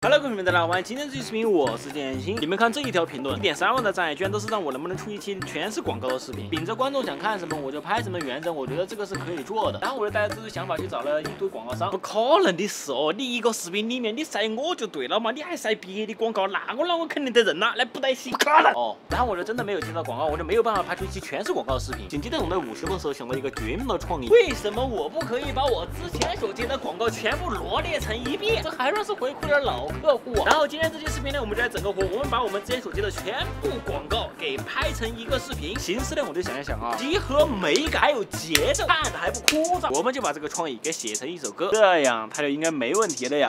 哈喽，各位朋友们，大家好，欢迎今天这期视频，我是剑心。你们看这一条评论， 1.3 万的赞，居然都是让我能不能出一期全是广告的视频。秉着观众想看什么我就拍什么原则，我觉得这个是可以做的。然后我就带着这种想法去找了一堆广告商。不可能的事哦，你一个视频里面你晒我就对了嘛，你还晒别的广告，那我肯定得认了，那不带心。不可能哦。然后我就真的没有接到广告，我就没有办法拍出一期全是广告的视频。紧接着我们50分的时候想到一个绝妙的创意，为什么我不可以把我之前所接的广告全部罗列成一遍？这还算是回馈了老客户。然后今天这期视频呢，我们就来整个活，我们把我们之前所接的全部广告给拍成一个视频。形式呢，我就想一想啊，集合美感还有节奏，看着还不枯燥，我们就把这个创意给写成一首歌，这样它就应该没问题了呀。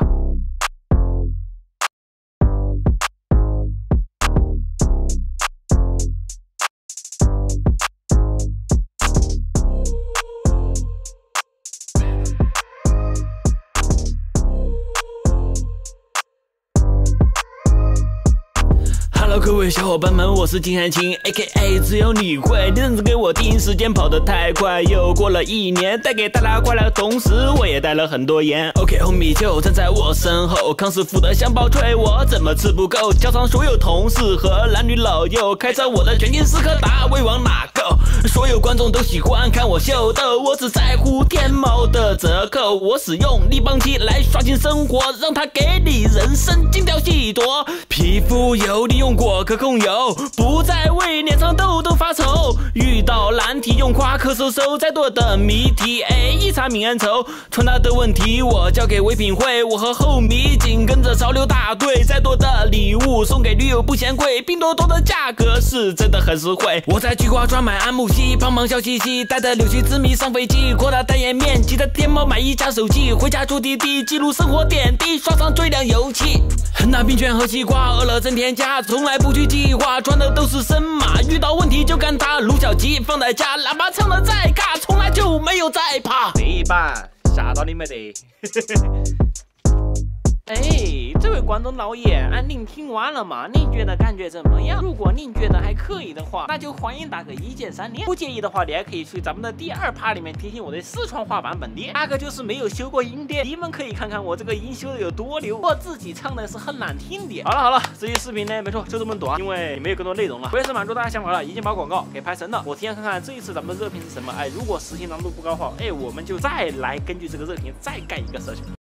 各位小伙伴们，我是金汉卿 ，A.K.A 只有你会。日子给我盯，时间跑得太快，又过了一年，带给大家快乐，同时我也带了很多盐。OK， 红米就站在我身后，康师傅的香包催我怎么吃不够，叫上所有同事和男女老幼，开着我的全金斯柯达，为往哪够？所有观众都喜欢看我秀逗，我只在乎天猫的折扣，我使用立邦漆来刷新生活，让它给你人生精雕细琢，皮肤油利用过。 可控油，不再为脸上痘痘发愁。遇到难题用夸克收收，再多的谜题哎一查泯恩仇。穿搭的问题我交给唯品会，我和后米紧跟着潮流大队。再多的礼物送给女友不嫌贵，拼多多的价格是真的很实惠。我在菊花专买安慕希，帮忙笑嘻嘻，带着柳絮之谜上飞机，扩大代言面积，在天猫买一家手机，回家住滴滴，记录生活点滴，刷上最亮油漆。那冰泉和西瓜饿了真添加，从来。 不去计划，赚的都是神马。遇到问题就干他，卢小吉放在家，喇叭唱的再尬，从来就没有再怕。这一版吓到你没得？哎，这位观众老爷，您听完了吗？您觉得感觉怎么样？如果您觉得还可以的话，那就欢迎打个1键3连。不介意的话，你还可以去咱们的第2趴里面听听我的四川话版本的，那个就是没有修过音的。你们可以看看我这个音修的有多牛，我自己唱的是很难听的。好了，这期视频呢，没错，就这么短，因为也没有更多内容了。我也是满足大家想法了，已经把广告给拍成了。我提前看看这一次咱们的热评是什么。哎，如果实行难度不高的话，哎，我们就再来根据这个热评再干一个事情。